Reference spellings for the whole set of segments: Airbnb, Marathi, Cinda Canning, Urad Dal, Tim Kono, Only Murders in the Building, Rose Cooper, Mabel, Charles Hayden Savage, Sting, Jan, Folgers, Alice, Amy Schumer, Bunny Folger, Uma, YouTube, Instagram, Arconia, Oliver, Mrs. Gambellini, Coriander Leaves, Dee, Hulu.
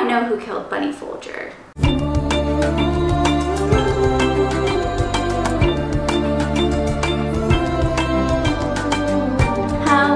I know who killed Bunny Folger. Hello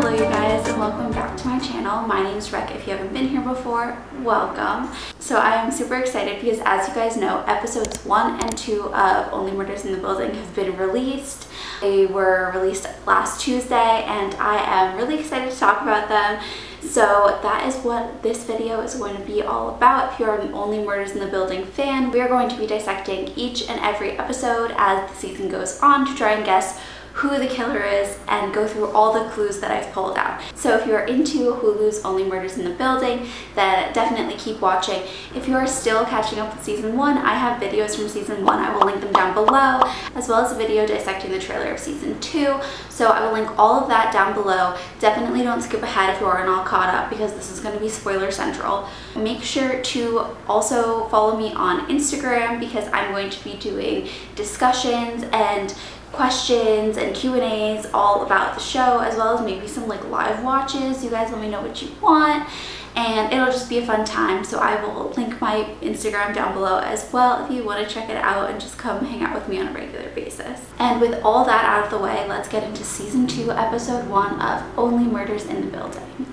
you guys and welcome back to my channel. My name is Rec. If you haven't been here before, welcome. So I am super excited because as you guys know, episodes 1 and 2 of Only Murders in the Building have been released. They were released last Tuesday and I am really excited to talk about them. So that is what this video is going to be all about. If you're an Only Murders in the Building fan, we are going to be dissecting each and every episode as the season goes on to try and guess who the killer is and go through all the clues that I've pulled out. So if you're into Hulu's Only Murders in the Building, then definitely keep watching. If you're still catching up with season 1, I have videos from season 1. I will link them down below, as well as a video dissecting the trailer of season 2. So I will link all of that down below. Definitely don't skip ahead if you aren't all caught up because this is going to be spoiler central. Make sure to also follow me on Instagram because I'm going to be doing discussions and questions and Q&As all about the show, as well as maybe some like live watches. You guys let me know what you want and it'll just be a fun time. So I will link my Instagram down below as well if you want to check it out and just come hang out with me on a regular basis. And with all that out of the way, let's get into season 2, episode 1 of Only Murders in the Building.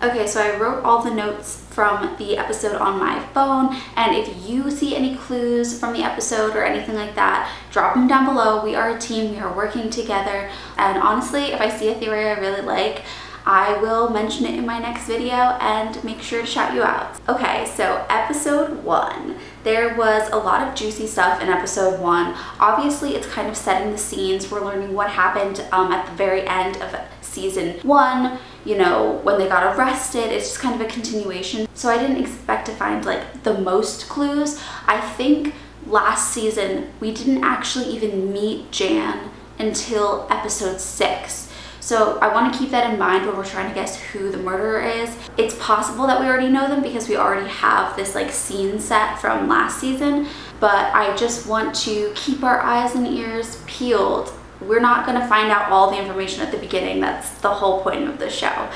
Okay, so I wrote all the notes from the episode on my phone, and if you see any clues from the episode or anything like that, drop them down below. We are a team, we are working together, and honestly, if I see a theory I really like, I will mention it in my next video and make sure to shout you out. Okay, so episode 1. There was a lot of juicy stuff in episode 1. Obviously, it's kind of setting the scenes. We're learning what happened at the very end of season 1, you know, when they got arrested. It's just kind of a continuation. So I didn't expect to find like the most clues. I think last season we didn't actually even meet Jan until episode 6. So I want to keep that in mind when we're trying to guess who the murderer is. It's possible that we already know them because we already have this like scene set from last season, but I just want to keep our eyes and ears peeled. We're not going to find out all the information at the beginning. That's the whole point of the show.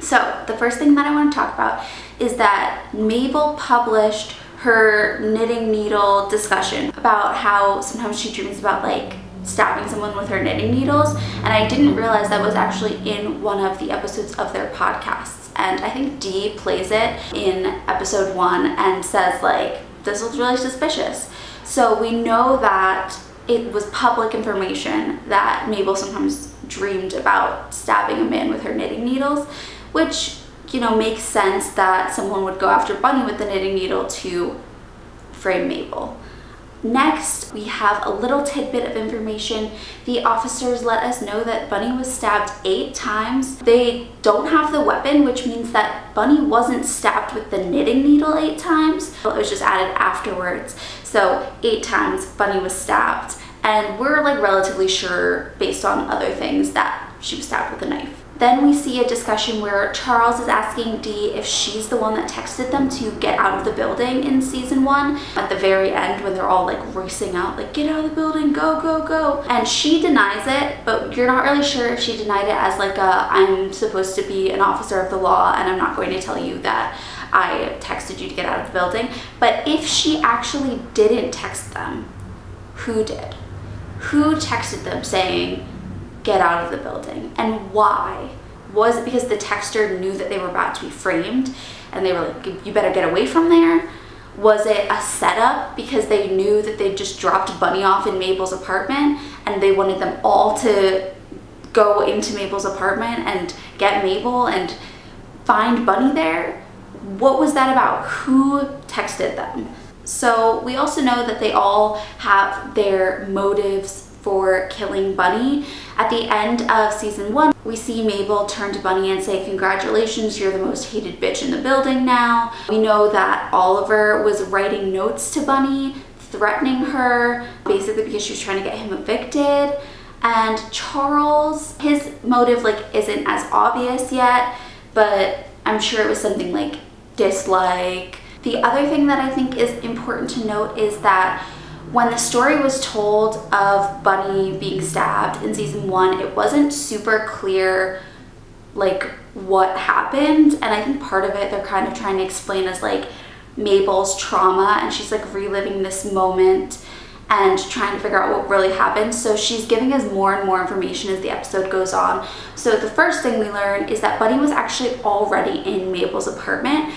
So the first thing that I want to talk about is that Mabel published her knitting needle discussion about how sometimes she dreams about like stabbing someone with her knitting needles, and I didn't realize that was actually in one of the episodes of their podcasts, and I think Dee plays it in episode 1 and says like, this looks really suspicious. So we know that it was public information that Mabel sometimes dreamed about stabbing a man with her knitting needles, which, you know, makes sense that someone would go after Bunny with the knitting needle to frame Mabel. Next, we have a little tidbit of information. The officers let us know that Bunny was stabbed 8 times. They don't have the weapon, which means that Bunny wasn't stabbed with the knitting needle 8 times. It was just added afterwards. So 8 times Bunny was stabbed. And we're like relatively sure based on other things that she was stabbed with a knife. Then we see a discussion where Charles is asking Dee if she's the one that texted them to get out of the building in season 1 at the very end when they're all like racing out like, get out of the building, go, go, go. And she denies it, but you're not really sure if she denied it as like a, I'm supposed to be an officer of the law and I'm not going to tell you that I texted you to get out of the building. But if she actually didn't text them, who did? Who texted them saying, get out of the building, and why? Was it because the texter knew that they were about to be framed and they were like, you better get away from there? Was it a setup because they knew that they just dropped Bunny off in Mabel's apartment and they wanted them all to go into Mabel's apartment and get Mabel and find Bunny there? What was that about? Who texted them? So we also know that they all have their motives for killing Bunny. At the end of season 1, we see Mabel turn to Bunny and say, congratulations, you're the most hated bitch in the building now. We know that Oliver was writing notes to Bunny, threatening her, basically because she was trying to get him evicted. And Charles, his motive like isn't as obvious yet, but I'm sure it was something like dislike. The other thing that I think is important to note is that when the story was told of Bunny being stabbed in season 1, it wasn't super clear like what happened, and I think part of it they're kind of trying to explain as like Mabel's trauma, and she's like reliving this moment and trying to figure out what really happened. So she's giving us more and more information as the episode goes on. So the first thing we learn is that Bunny was actually already in Mabel's apartment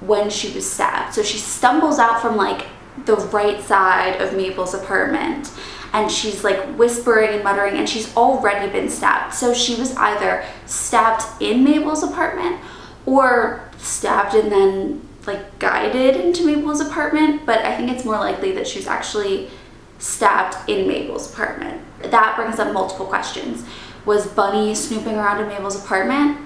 when she was stabbed. So she stumbles out from like the right side of Mabel's apartment, and she's like whispering and muttering, and she's already been stabbed. So she was either stabbed in Mabel's apartment or stabbed and then like guided into Mabel's apartment, but I think it's more likely that she was actually stabbed in Mabel's apartment. That brings up multiple questions. Was Bunny snooping around in Mabel's apartment?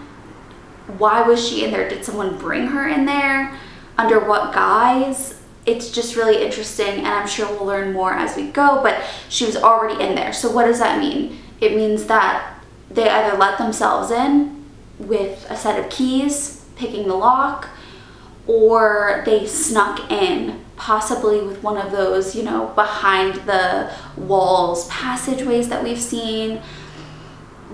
Why was she in there? Did someone bring her in there? Under what guise? It's just really interesting, and I'm sure we'll learn more as we go, but she was already in there. So what does that mean? It means that they either let themselves in with a set of keys, picking the lock, or they snuck in, possibly with one of those, you know, behind the walls passageways that we've seen.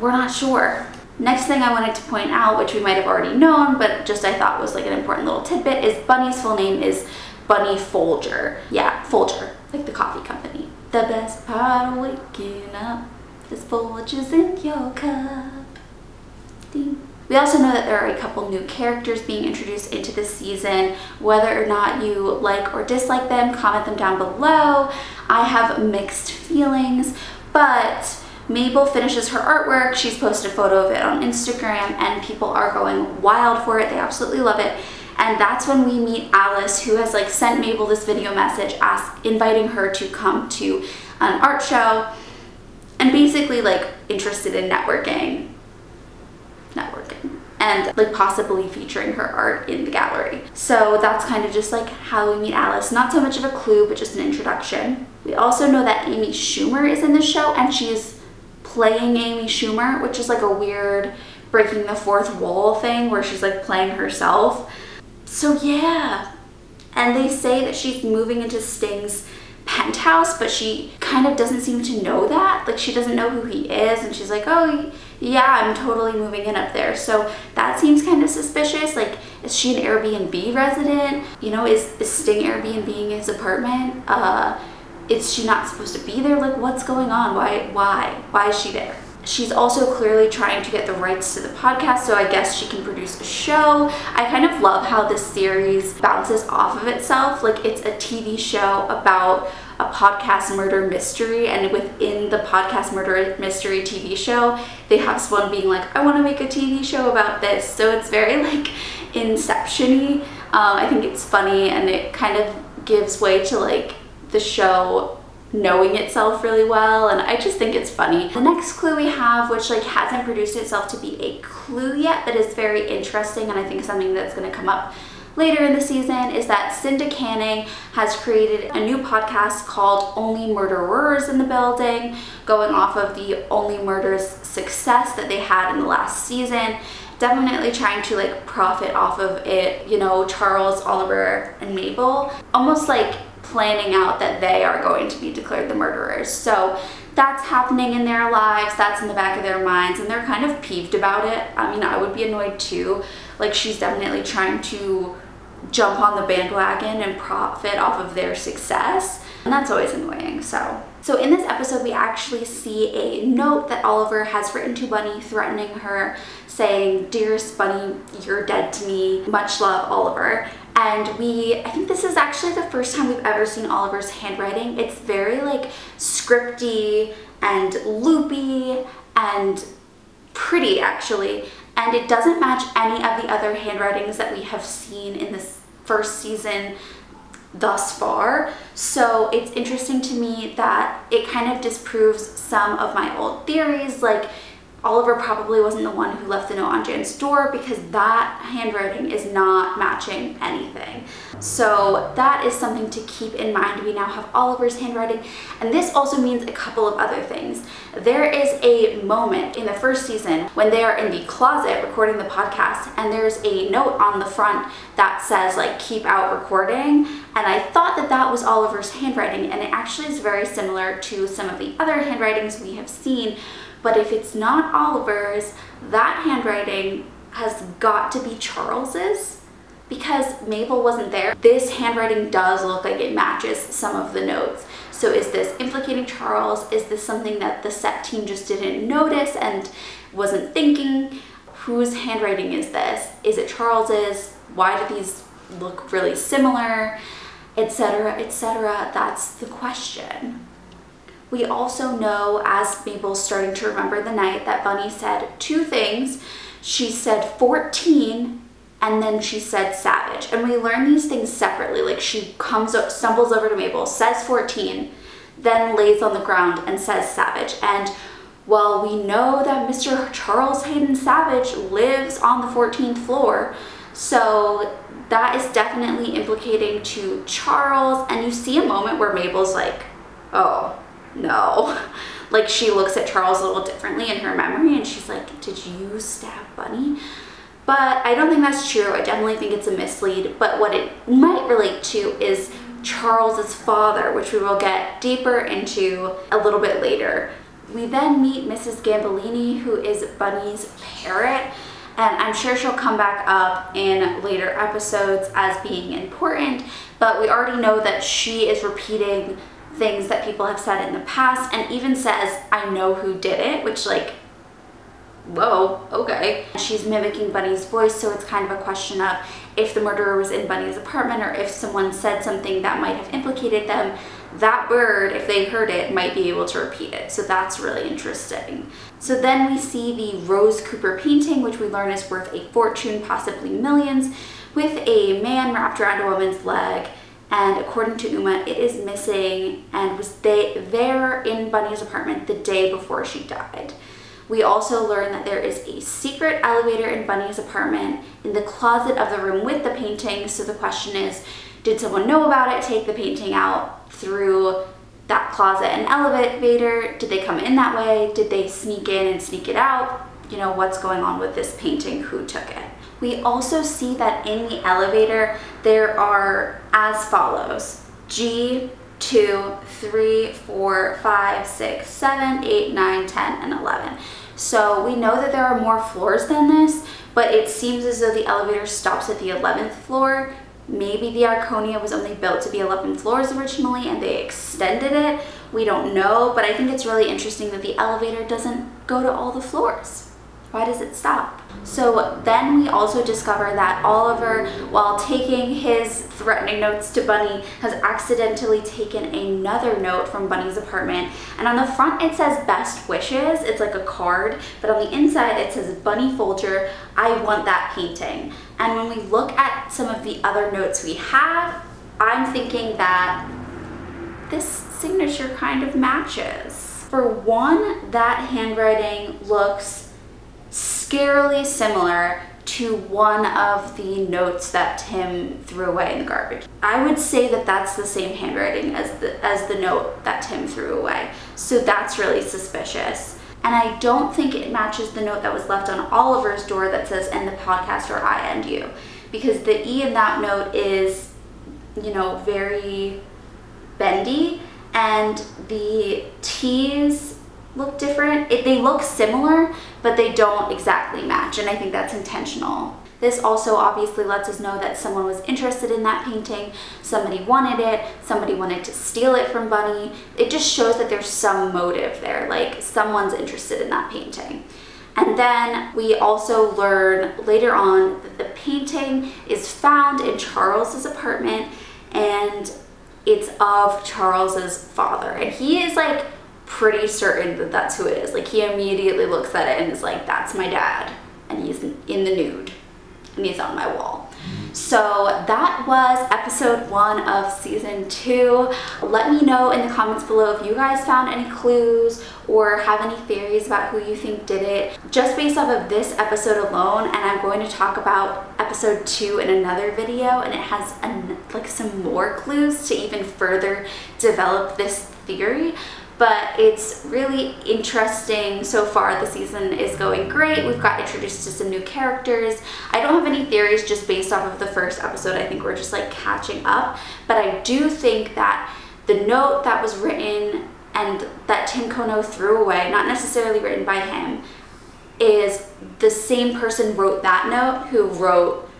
We're not sure. Next thing I wanted to point out, which we might have already known, but just I thought was like an important little tidbit, is Bunny's full name is Bunny Folger. Yeah, Folger, like the coffee company. The best part of waking up is Folgers in your cup. Ding. We also know that there are a couple new characters being introduced into this season. Whether or not you like or dislike them, comment them down below. I have mixed feelings, but Mabel finishes her artwork. She's posted a photo of it on Instagram, and people are going wild for it. They absolutely love it. And that's when we meet Alice, who has like sent Mabel this video message inviting her to come to an art show, and basically like interested in networking and like possibly featuring her art in the gallery. So that's kind of just like how we meet Alice. Not so much of a clue, but just an introduction. We also know that Amy Schumer is in the show, and she's playing Amy Schumer, which is like a weird breaking the fourth wall thing where she's like playing herself. So yeah, and they say that she's moving into Sting's penthouse, but she kind of doesn't seem to know that. Like, she doesn't know who he is, and she's like, oh yeah, I'm totally moving in up there. So that seems kind of suspicious. Like, is she an Airbnb resident? You know, is Sting Airbnb-ing his apartment? Is she not supposed to be there? Like, what's going on? Why is she there? She's also clearly trying to get the rights to the podcast, so I guess she can produce a show. I kind of love how this series bounces off of itself. Like, it's a TV show about a podcast murder mystery, and within the podcast murder mystery TV show, they have someone being like, I want to make a TV show about this. So it's very like Inception-y. I think it's funny, and it kind of gives way to like the show knowing itself really well, and I just think it's funny. The next clue we have, which like hasn't produced itself to be a clue yet, but is very interesting, and I think something that's going to come up later in the season, is that Cinda Canning has created a new podcast called Only Murderers in the Building, going off of the Only Murders success that they had in the last season. Definitely trying to like profit off of it, you know, Charles, Oliver, and Mabel. Almost like planning out that they are going to be declared the murderers. So that's happening in their lives, that's in the back of their minds, and they're kind of peeved about it. I mean, I would be annoyed too. Like, she's definitely trying to jump on the bandwagon and profit off of their success, and that's always annoying. So in this episode, we actually see a note that Oliver has written to Bunny, threatening her, saying, "Dearest Bunny, you're dead to me. Much love, Oliver." And I think this is actually the first time we've ever seen Oliver's handwriting. It's very like scripty and loopy and pretty, actually. And it doesn't match any of the other handwritings that we have seen in this first season thus far. So it's interesting to me that it kind of disproves some of my old theories, like Oliver probably wasn't the one who left the note on Jan's door, because that handwriting is not matching anything. So that is something to keep in mind. We now have Oliver's handwriting, and this also means a couple of other things. There is a moment in the first season when they are in the closet recording the podcast, and there's a note on the front that says like, keep out recording. And I thought that that was Oliver's handwriting, and it actually is very similar to some of the other handwritings we have seen. But if it's not Oliver's, that handwriting has got to be Charles's, because Mabel wasn't there, this handwriting does look like it matches some of the notes. So is this implicating Charles? Is this something that the set team just didn't notice and wasn't thinking? Whose handwriting is this? Is it Charles's? Why do these look really similar? Etc, etc. That's the question. We also know, as Mabel's starting to remember the night, that Bunny said two things. She said 14 and then she said Savage. And we learn these things separately. Like she comes up, stumbles over to Mabel, says 14, then lays on the ground and says Savage. And while we know that Mr. Charles Hayden Savage lives on the 14th floor, so that is definitely implicating to Charles. And you see a moment where Mabel's like, oh no. Like she looks at Charles a little differently in her memory and she's like, did you stab Bunny? But I don't think that's true. I definitely think it's a mislead. But what it might relate to is Charles's father, which we will get deeper into a little bit later. We then meet Mrs. Gambellini, who is Bunny's parrot. And I'm sure she'll come back up in later episodes as being important, but we already know that she is repeating things that people have said in the past and even says, I know who did it, which like, whoa, okay. She's mimicking Bunny's voice, so it's kind of a question of if the murderer was in Bunny's apartment or if someone said something that might have implicated them, that bird, if they heard it, might be able to repeat it. So that's really interesting. So then we see the Rose Cooper painting, which we learn is worth a fortune, possibly millions, with a man wrapped around a woman's leg. And according to Uma, it is missing and was there in Bunny's apartment the day before she died. We also learn that there is a secret elevator in Bunny's apartment in the closet of the room with the painting. So the question is, did someone know about it, take the painting out through that closet and elevator? Did they come in that way? Did they sneak in and sneak it out? You know, what's going on with this painting? Who took it? We also see that in the elevator, there are as follows: G, 2, 3, 4, 5, 6, 7, 8, 9, 10, and 11. So we know that there are more floors than this, but it seems as though the elevator stops at the 11th floor. Maybe the Arconia was only built to be 11 floors originally and they extended it. We don't know, but I think it's really interesting that the elevator doesn't go to all the floors. Why does it stop? So then we also discover that Oliver, while taking his threatening notes to Bunny, has accidentally taken another note from Bunny's apartment. And on the front it says best wishes, it's like a card, but on the inside it says Bunny Folger, I want that painting. And when we look at some of the other notes we have, I'm thinking that this signature kind of matches. For one, that handwriting looks scarily similar to one of the notes that Tim threw away in the garbage. I would say that that's the same handwriting as the note that Tim threw away. So that's really suspicious. And I don't think it matches the note that was left on Oliver's door that says end the podcast or I end you, because the E in that note is, you know, very bendy and the T's look different. They look similar, but they don't exactly match, and I think that's intentional. This also obviously lets us know that someone was interested in that painting, somebody wanted to steal it from Bunny. It just shows that there's some motive there, like someone's interested in that painting. And then we also learn later on that the painting is found in Charles's apartment and it's of Charles's father. And he is like pretty certain that that's who it is. Like he immediately looks at it and is like, that's my dad. And he's in the nude. And he's on my wall. So that was episode 1 of season 2. Let me know in the comments below if you guys found any clues or have any theories about who you think did it. Just based off of this episode alone, and I'm going to talk about episode 2 in another video, and it has like some more clues to even further develop this theory. But it's really interesting so far. The season is going great. We've got introduced to some new characters. I don't have any theories just based off of the first episode. I think we're just like catching up. But I do think that the note that was written and that Tim Kono threw away, not necessarily written by him, is the same person wrote that note who wrote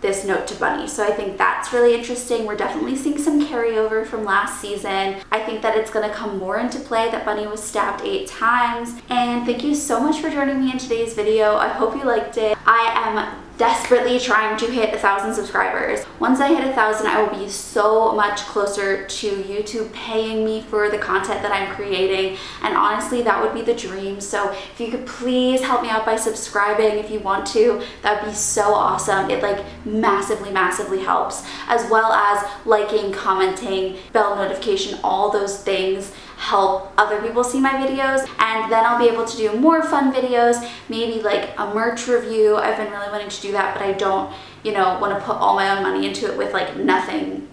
this note to Bunny. So I think that's really interesting. We're definitely seeing some carryover from last season. I think that it's gonna come more into play that Bunny was stabbed 8 times. And thank you so much for joining me in today's video. I hope you liked it. I am desperately trying to hit 1,000 subscribers. Once I hit 1,000, I will be so much closer to YouTube paying me for the content that I'm creating, and honestly that would be the dream. So if you could please help me out by subscribing if you want to, that would be so awesome. It like massively helps, as well as liking, commenting, bell notification, all those things help other people see my videos. And then I'll be able to do more fun videos, maybe like a merch review. I've been really wanting to do that, but I don't, you know, want to put all my own money into it with like nothing,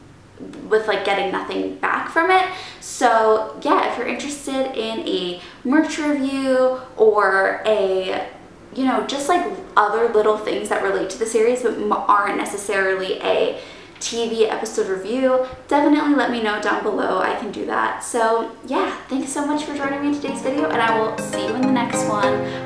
with like getting nothing back from it. So yeah, if you're interested in a merch review or a, you know, just like other little things that relate to the series but aren't necessarily a TV episode review, definitely let me know down below. I can do that. So yeah, thanks so much for joining me in today's video, and I will see you in the next one.